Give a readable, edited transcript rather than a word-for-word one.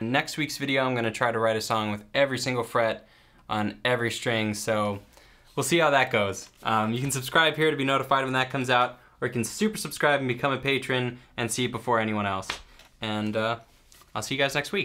Next week's video, I'm gonna try to write a song with every single fret on every string, so we'll see how that goes. You can subscribe here to be notified when that comes out, or you can super subscribe and become a patron and see it before anyone else. And I'll see you guys next week.